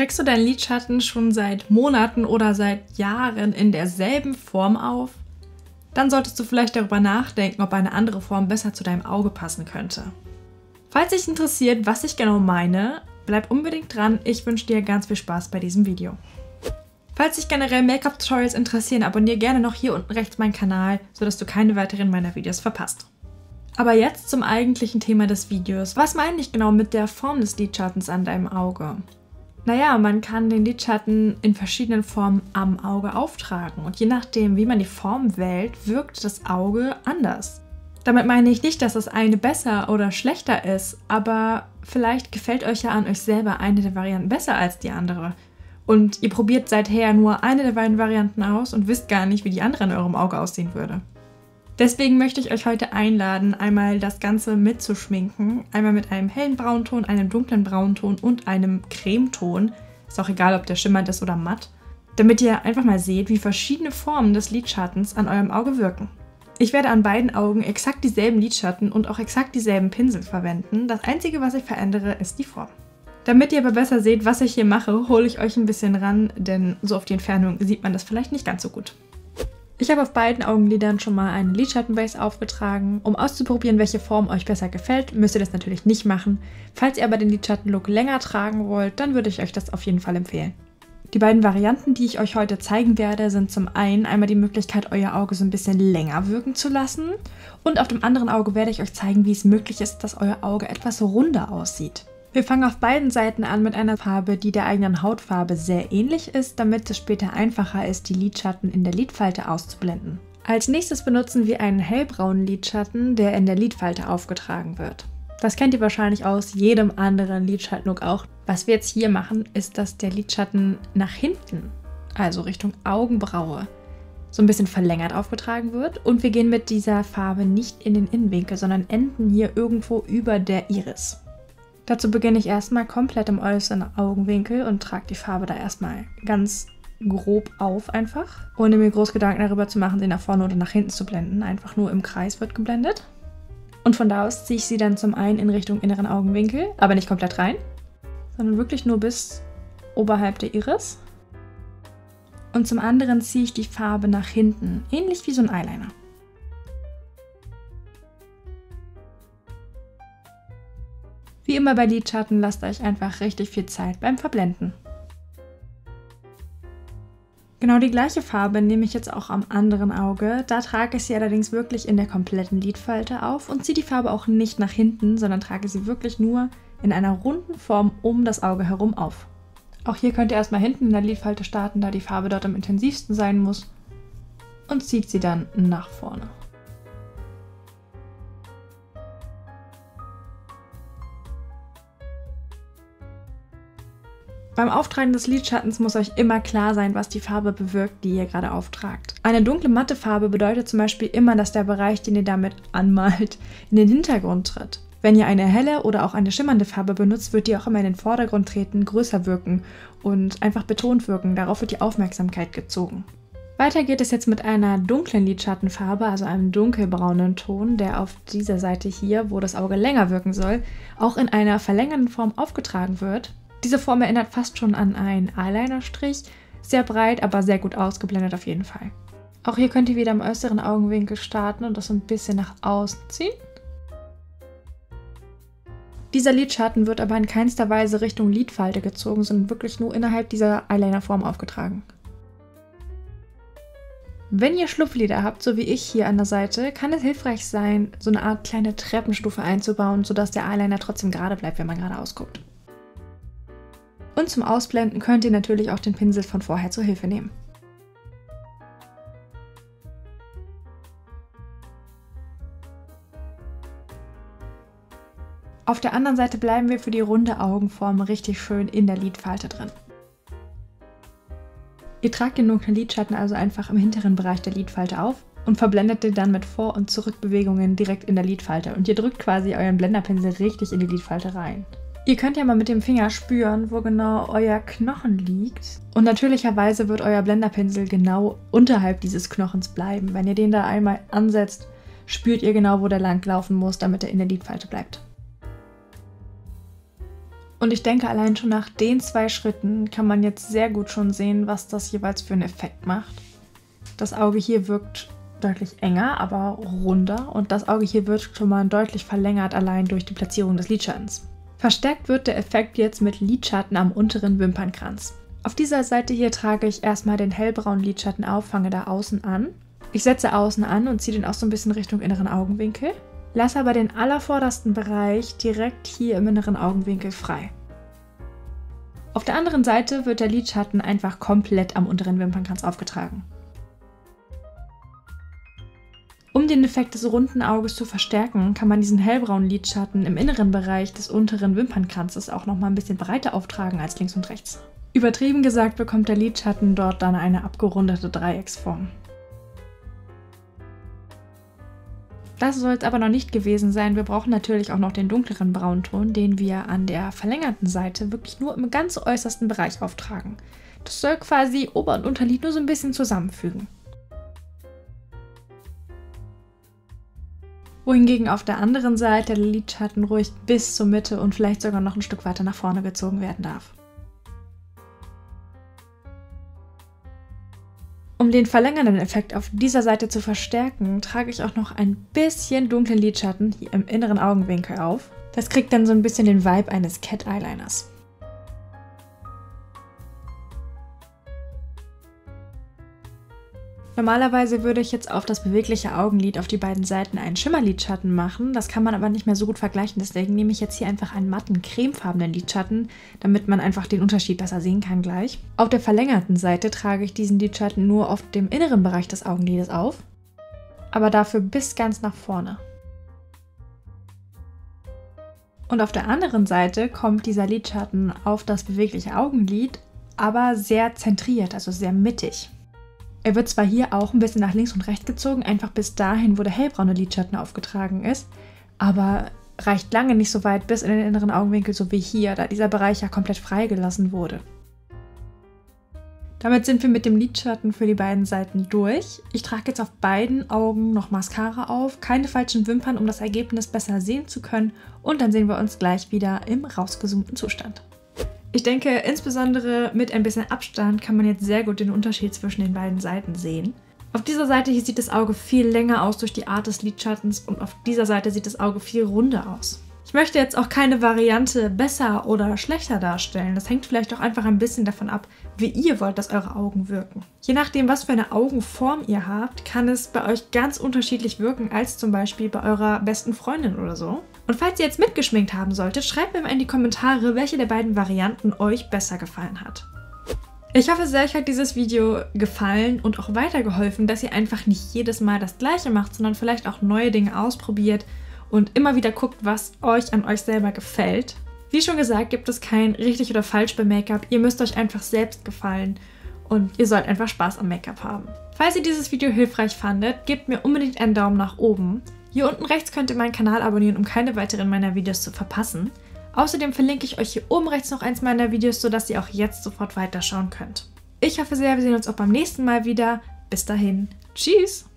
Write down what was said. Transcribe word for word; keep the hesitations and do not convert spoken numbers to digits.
Trägst du deinen Lidschatten schon seit Monaten oder seit Jahren in derselben Form auf? Dann solltest du vielleicht darüber nachdenken, ob eine andere Form besser zu deinem Auge passen könnte. Falls dich interessiert, was ich genau meine, bleib unbedingt dran, ich wünsche dir ganz viel Spaß bei diesem Video. Falls dich generell Make-up-Tutorials interessieren, abonniere gerne noch hier unten rechts meinen Kanal, sodass du keine weiteren meiner Videos verpasst. Aber jetzt zum eigentlichen Thema des Videos. Was meine ich genau mit der Form des Lidschattens an deinem Auge? Naja, man kann den Lidschatten in verschiedenen Formen am Auge auftragen und je nachdem, wie man die Form wählt, wirkt das Auge anders. Damit meine ich nicht, dass das eine besser oder schlechter ist, aber vielleicht gefällt euch ja an euch selber eine der Varianten besser als die andere. Und ihr probiert seither nur eine der beiden Varianten aus und wisst gar nicht, wie die andere in eurem Auge aussehen würde. Deswegen möchte ich euch heute einladen, einmal das Ganze mitzuschminken. Einmal mit einem hellen Braunton, einem dunklen Braunton und einem Cremeton. Ist auch egal, ob der schimmernd ist oder matt. Damit ihr einfach mal seht, wie verschiedene Formen des Lidschattens an eurem Auge wirken. Ich werde an beiden Augen exakt dieselben Lidschatten und auch exakt dieselben Pinsel verwenden. Das Einzige, was ich verändere, ist die Form. Damit ihr aber besser seht, was ich hier mache, hole ich euch ein bisschen ran, denn so auf die Entfernung sieht man das vielleicht nicht ganz so gut. Ich habe auf beiden Augenlidern schon mal eine Lidschattenbase aufgetragen. Um auszuprobieren, welche Form euch besser gefällt, müsst ihr das natürlich nicht machen. Falls ihr aber den Lidschattenlook länger tragen wollt, dann würde ich euch das auf jeden Fall empfehlen. Die beiden Varianten, die ich euch heute zeigen werde, sind zum einen einmal die Möglichkeit, euer Auge so ein bisschen länger wirken zu lassen. Und auf dem anderen Auge werde ich euch zeigen, wie es möglich ist, dass euer Auge etwas runder aussieht. Wir fangen auf beiden Seiten an mit einer Farbe, die der eigenen Hautfarbe sehr ähnlich ist, damit es später einfacher ist, die Lidschatten in der Lidfalte auszublenden. Als nächstes benutzen wir einen hellbraunen Lidschatten, der in der Lidfalte aufgetragen wird. Das kennt ihr wahrscheinlich aus jedem anderen Lidschattenlook auch. Was wir jetzt hier machen, ist, dass der Lidschatten nach hinten, also Richtung Augenbraue, so ein bisschen verlängert aufgetragen wird. Und wir gehen mit dieser Farbe nicht in den Innenwinkel, sondern enden hier irgendwo über der Iris. Dazu beginne ich erstmal komplett im äußeren Augenwinkel und trage die Farbe da erstmal ganz grob auf einfach, ohne mir groß Gedanken darüber zu machen, sie nach vorne oder nach hinten zu blenden. Einfach nur im Kreis wird geblendet. Und von da aus ziehe ich sie dann zum einen in Richtung inneren Augenwinkel, aber nicht komplett rein, sondern wirklich nur bis oberhalb der Iris. Und zum anderen ziehe ich die Farbe nach hinten, ähnlich wie so ein Eyeliner. Wie immer bei Lidschatten, lasst euch einfach richtig viel Zeit beim Verblenden. Genau die gleiche Farbe nehme ich jetzt auch am anderen Auge. Da trage ich sie allerdings wirklich in der kompletten Lidfalte auf und ziehe die Farbe auch nicht nach hinten, sondern trage sie wirklich nur in einer runden Form um das Auge herum auf. Auch hier könnt ihr erstmal hinten in der Lidfalte starten, da die Farbe dort am intensivsten sein muss, und zieht sie dann nach vorne. Beim Auftragen des Lidschattens muss euch immer klar sein, was die Farbe bewirkt, die ihr gerade auftragt. Eine dunkle matte Farbe bedeutet zum Beispiel immer, dass der Bereich, den ihr damit anmalt, in den Hintergrund tritt. Wenn ihr eine helle oder auch eine schimmernde Farbe benutzt, wird die auch immer in den Vordergrund treten, größer wirken und einfach betont wirken. Darauf wird die Aufmerksamkeit gezogen. Weiter geht es jetzt mit einer dunklen Lidschattenfarbe, also einem dunkelbraunen Ton, der auf dieser Seite hier, wo das Auge länger wirken soll, auch in einer verlängerten Form aufgetragen wird. Diese Form erinnert fast schon an einen Eyelinerstrich, sehr breit, aber sehr gut ausgeblendet auf jeden Fall. Auch hier könnt ihr wieder am äußeren Augenwinkel starten und das so ein bisschen nach außen ziehen. Dieser Lidschatten wird aber in keinster Weise Richtung Lidfalte gezogen, sondern wirklich nur innerhalb dieser Eyelinerform aufgetragen. Wenn ihr Schlupflider habt, so wie ich hier an der Seite, kann es hilfreich sein, so eine Art kleine Treppenstufe einzubauen, sodass der Eyeliner trotzdem gerade bleibt, wenn man gerade ausguckt. Und zum Ausblenden könnt ihr natürlich auch den Pinsel von vorher zur Hilfe nehmen. Auf der anderen Seite bleiben wir für die runde Augenform richtig schön in der Lidfalte drin. Ihr tragt den dunklen Lidschatten also einfach im hinteren Bereich der Lidfalte auf und verblendet den dann mit Vor- und Zurückbewegungen direkt in der Lidfalte. Und ihr drückt quasi euren Blenderpinsel richtig in die Lidfalte rein. Ihr könnt ja mal mit dem Finger spüren, wo genau euer Knochen liegt. Und natürlicherweise wird euer Blenderpinsel genau unterhalb dieses Knochens bleiben. Wenn ihr den da einmal ansetzt, spürt ihr genau, wo der lang laufen muss, damit er in der Lidfalte bleibt. Und ich denke, allein schon nach den zwei Schritten kann man jetzt sehr gut schon sehen, was das jeweils für einen Effekt macht. Das Auge hier wirkt deutlich enger, aber runder, und das Auge hier wird schon mal deutlich verlängert, allein durch die Platzierung des Lidschattens. Verstärkt wird der Effekt jetzt mit Lidschatten am unteren Wimpernkranz. Auf dieser Seite hier trage ich erstmal den hellbraunen Lidschatten auf, fange da außen an. Ich setze außen an und ziehe den auch so ein bisschen Richtung inneren Augenwinkel. Lass aber den allervordersten Bereich direkt hier im inneren Augenwinkel frei. Auf der anderen Seite wird der Lidschatten einfach komplett am unteren Wimpernkranz aufgetragen. Um den Effekt des runden Auges zu verstärken, kann man diesen hellbraunen Lidschatten im inneren Bereich des unteren Wimpernkranzes auch nochmal ein bisschen breiter auftragen als links und rechts. Übertrieben gesagt bekommt der Lidschatten dort dann eine abgerundete Dreiecksform. Das soll es aber noch nicht gewesen sein. Wir brauchen natürlich auch noch den dunkleren Braunton, den wir an der verlängerten Seite wirklich nur im ganz äußersten Bereich auftragen. Das soll quasi Ober- und Unterlid nur so ein bisschen zusammenfügen. Wohingegen auf der anderen Seite der Lidschatten ruhig bis zur Mitte und vielleicht sogar noch ein Stück weiter nach vorne gezogen werden darf. Um den verlängernden Effekt auf dieser Seite zu verstärken, trage ich auch noch ein bisschen dunklen Lidschatten hier im inneren Augenwinkel auf. Das kriegt dann so ein bisschen den Vibe eines Cat Eyeliners. Normalerweise würde ich jetzt auf das bewegliche Augenlid auf die beiden Seiten einen Schimmerlidschatten machen, das kann man aber nicht mehr so gut vergleichen, deswegen nehme ich jetzt hier einfach einen matten, cremefarbenen Lidschatten, damit man einfach den Unterschied besser sehen kann gleich. Auf der verlängerten Seite trage ich diesen Lidschatten nur auf dem inneren Bereich des Augenlides auf, aber dafür bis ganz nach vorne. Und auf der anderen Seite kommt dieser Lidschatten auf das bewegliche Augenlid, aber sehr zentriert, also sehr mittig. Er wird zwar hier auch ein bisschen nach links und rechts gezogen, einfach bis dahin, wo der hellbraune Lidschatten aufgetragen ist, aber reicht lange nicht so weit bis in den inneren Augenwinkel, so wie hier, da dieser Bereich ja komplett freigelassen wurde. Damit sind wir mit dem Lidschatten für die beiden Seiten durch. Ich trage jetzt auf beiden Augen noch Mascara auf, keine falschen Wimpern, um das Ergebnis besser sehen zu können, und dann sehen wir uns gleich wieder im rausgezoomten Zustand. Ich denke, insbesondere mit ein bisschen Abstand kann man jetzt sehr gut den Unterschied zwischen den beiden Seiten sehen. Auf dieser Seite hier sieht das Auge viel länger aus durch die Art des Lidschattens und auf dieser Seite sieht das Auge viel runder aus. Ich möchte jetzt auch keine Variante besser oder schlechter darstellen. Das hängt vielleicht auch einfach ein bisschen davon ab, wie ihr wollt, dass eure Augen wirken. Je nachdem, was für eine Augenform ihr habt, kann es bei euch ganz unterschiedlich wirken als zum Beispiel bei eurer besten Freundin oder so. Und falls ihr jetzt mitgeschminkt haben solltet, schreibt mir mal in die Kommentare, welche der beiden Varianten euch besser gefallen hat. Ich hoffe sehr, euch hat dieses Video gefallen und auch weitergeholfen, dass ihr einfach nicht jedes Mal das Gleiche macht, sondern vielleicht auch neue Dinge ausprobiert und immer wieder guckt, was euch an euch selber gefällt. Wie schon gesagt, gibt es kein richtig oder falsch beim Make-up. Ihr müsst euch einfach selbst gefallen und ihr sollt einfach Spaß am Make-up haben. Falls ihr dieses Video hilfreich fandet, gebt mir unbedingt einen Daumen nach oben. Hier unten rechts könnt ihr meinen Kanal abonnieren, um keine weiteren meiner Videos zu verpassen. Außerdem verlinke ich euch hier oben rechts noch eins meiner Videos, sodass ihr auch jetzt sofort weiterschauen könnt. Ich hoffe sehr, wir sehen uns auch beim nächsten Mal wieder. Bis dahin. Tschüss!